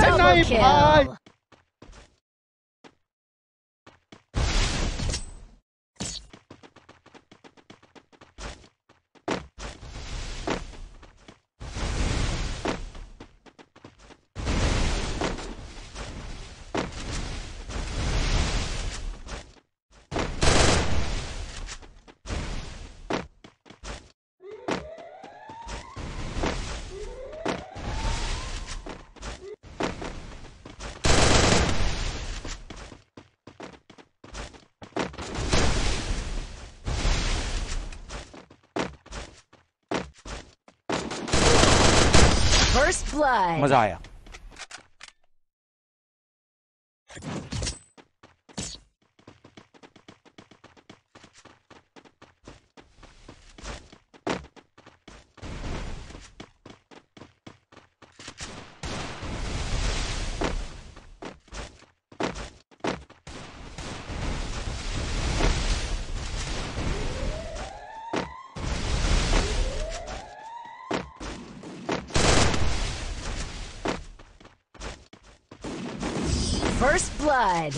Double kill. First blood. मजा आया. First blood.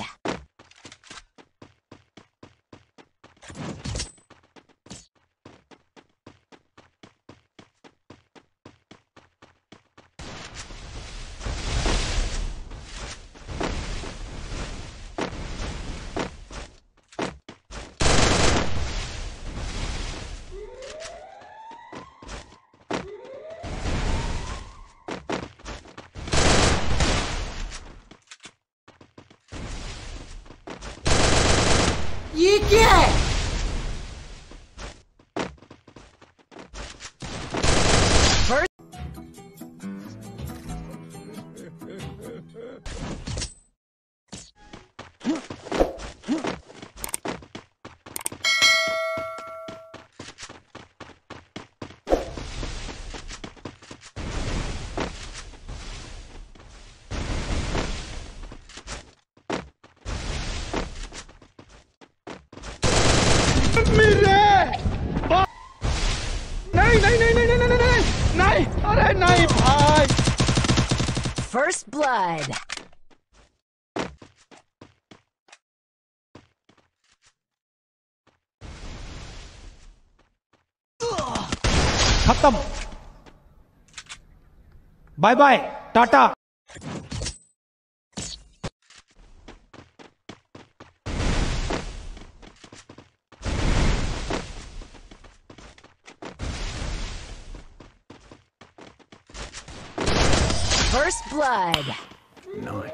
You get first. First blood. Khatam. Bye bye. Tata. First blood. Nice.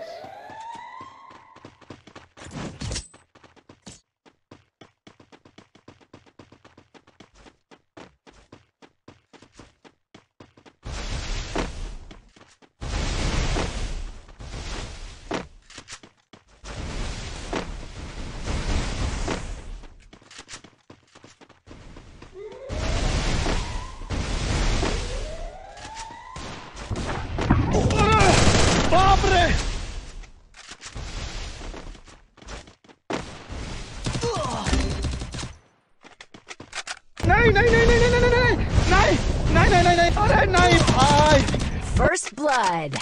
First blood.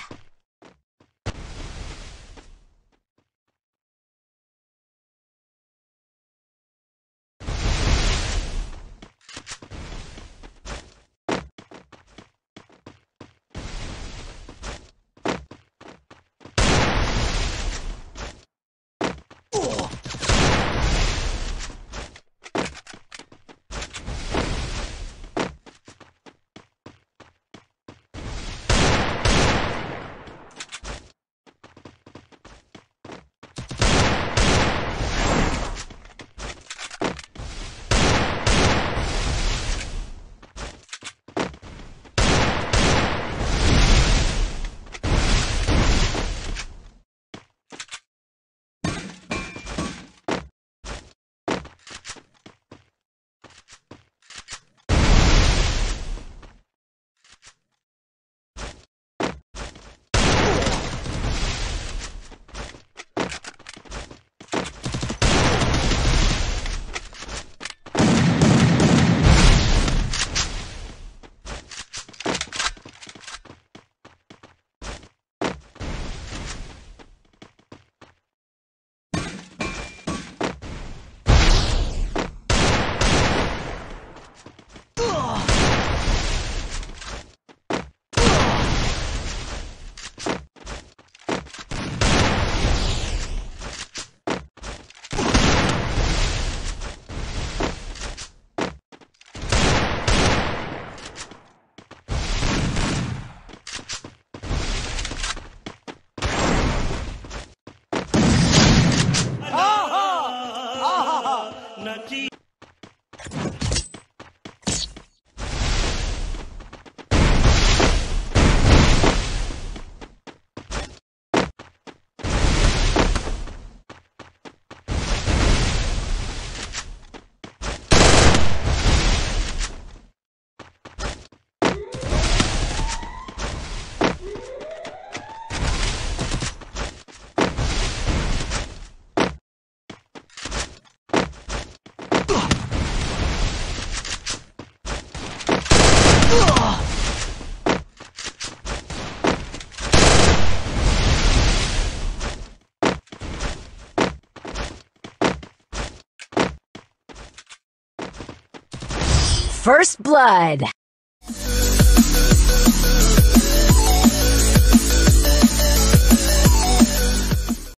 First blood.